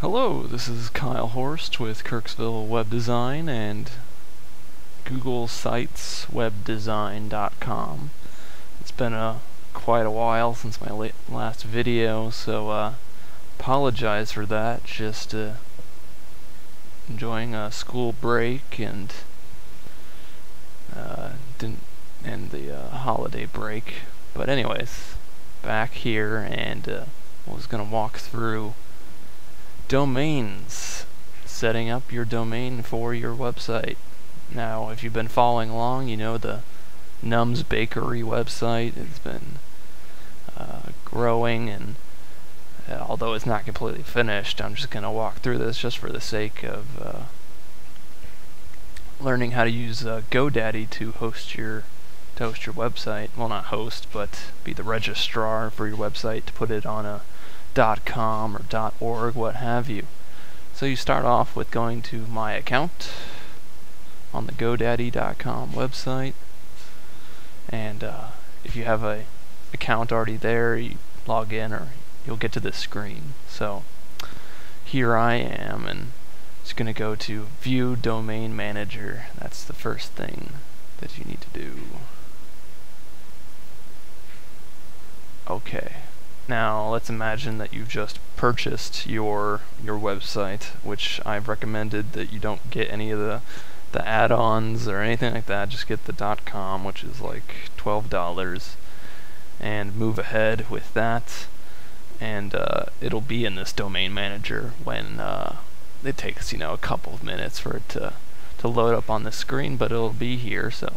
Hello, this is Kyle Horst with Kirksville Web Design and Google Sites Web Design.com. It's been quite a while since my last video, so apologize for that. Just enjoying a school break and the holiday break. But anyways, back here, and I was gonna walk through domains, setting up your domain for your website. Now, if you've been following along, you know the Nums Bakery website has been growing, and although it's not completely finished, I'm just going to walk through this just for the sake of learning how to use GoDaddy to host your website. Well, not host, but be the registrar for your website to put it on a .com or .org, what have you. So you start off with going to My Account on the GoDaddy.com website, and if you have an account already there, you log in or you'll get to this screen. So here I am, and it's going to go to View Domain Manager. That's the first thing that you need to do. Okay. Now let's imagine that you've just purchased your website, which I've recommended that you don't get any of the add-ons or anything like that. Just get the .com, which is like $12, and move ahead with that. And it'll be in this domain manager when it takes, you know, a couple of minutes for it to load up on the screen, but it'll be here. So.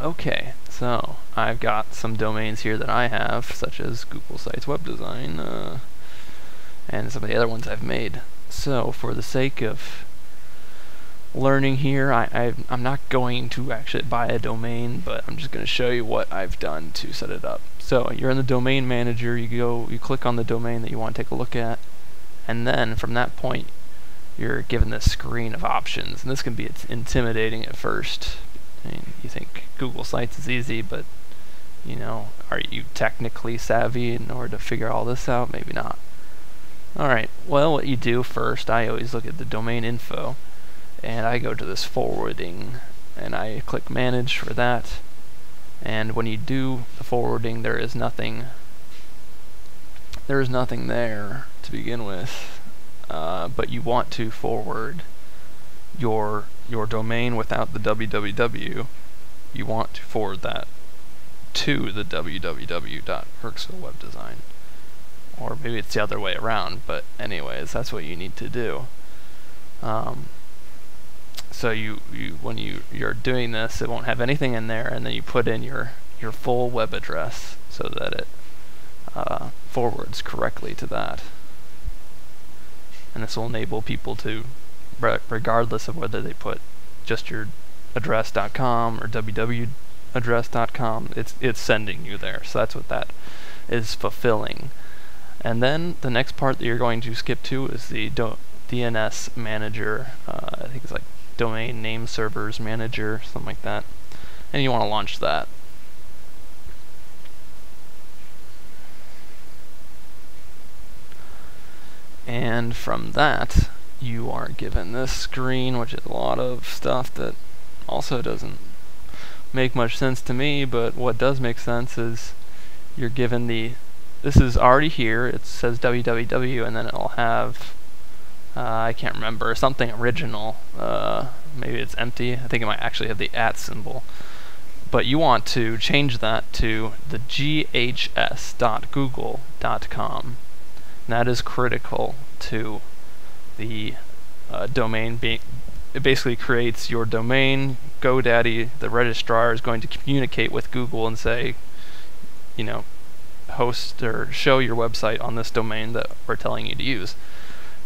Okay, so I've got some domains here that I have, such as Google Sites Web Design, and some of the other ones I've made. So for the sake of learning here, I'm not going to actually buy a domain, but I'm just going to show you what I've done to set it up. So you're in the domain manager, you click on the domain that you want to take a look at, and then from that point you're given this screen of options, and this can be intimidating at first. I mean, you think Google Sites is easy, but, you know, are you technically savvy in order to figure all this out? Maybe not. Alright, well, what you do first, I always look at the domain info, and I go to this forwarding, and I click Manage for that, and when you do the forwarding, there is nothing there to begin with, but you want to forward your domain without the www. You want to forward that to the www.kirksvillewebdesign, or maybe it's the other way around, but anyways, that's what you need to do. So when you're doing this, it won't have anything in there, and then you put in your full web address so that it forwards correctly to that, and this will enable people to, regardless of whether they put just your address.com or www.address.com, it's sending you there. So that's what that is fulfilling. And then the next part that you're going to skip to is the DNS manager. I think it's like domain name servers manager, something like that. And you want to launch that. And from that, you are given this screen, which is a lot of stuff that also doesn't make much sense to me, but what does make sense is you're given this is already here, it says www, and then it'll have I can't remember, something original, maybe it's empty, I think it might actually have the at symbol, but you want to change that to the ghs.google.com. That is critical to the domain being, it basically creates your domain. GoDaddy, the registrar, is going to communicate with Google and say, you know, host or show your website on this domain that we're telling you to use.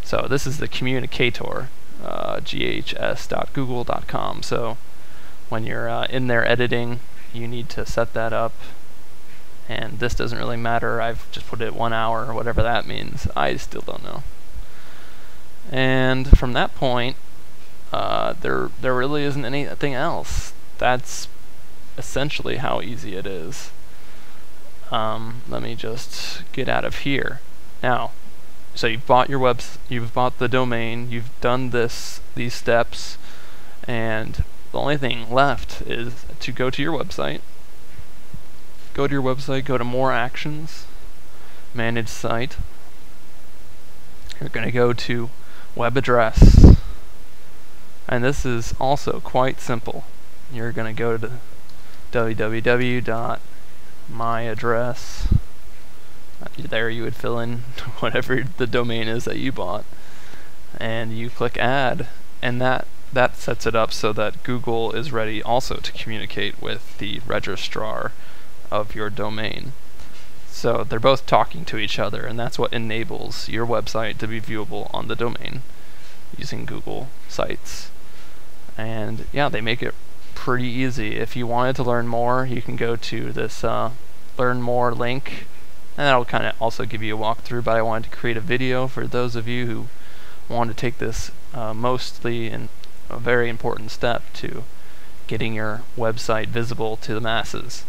So this is the communicator, ghs.google.com. So when you're in there editing, you need to set that up, and this doesn't really matter. I've just put it 1 hour or whatever that means. I still don't know. And from that point, there really isn't anything else. That's essentially how easy it is. Let me just get out of here. Now, So you've bought your web, you've bought the domain, you've done these steps, and the only thing left is to go to your website. Go to your website, go to More Actions, Manage Site. You're going to go to Web Address. And this is also quite simple. You're going to go to www.myaddress. There you would fill in whatever the domain is that you bought, and you click Add, and that sets it up so that Google is ready also to communicate with the registrar of your domain. So they're both talking to each other, and that's what enables your website to be viewable on the domain using Google Sites. And yeah, they make it pretty easy. If you wanted to learn more, you can go to this Learn More link, and that'll kind of also give you a walkthrough, but I wanted to create a video for those of you who want to take this mostly in a very important step to getting your website visible to the masses.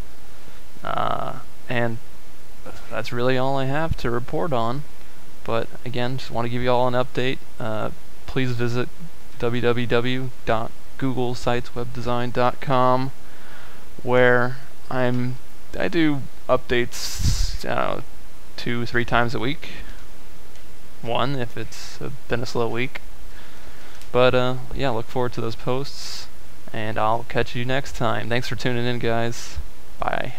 And that's really all I have to report on, but again, just want to give you all an update. Please visit www.googlesiteswebdesign.com, where I do updates 2-3 times a week. One if it's been a slow week. But yeah, look forward to those posts, and I'll catch you next time. Thanks for tuning in, guys. Bye.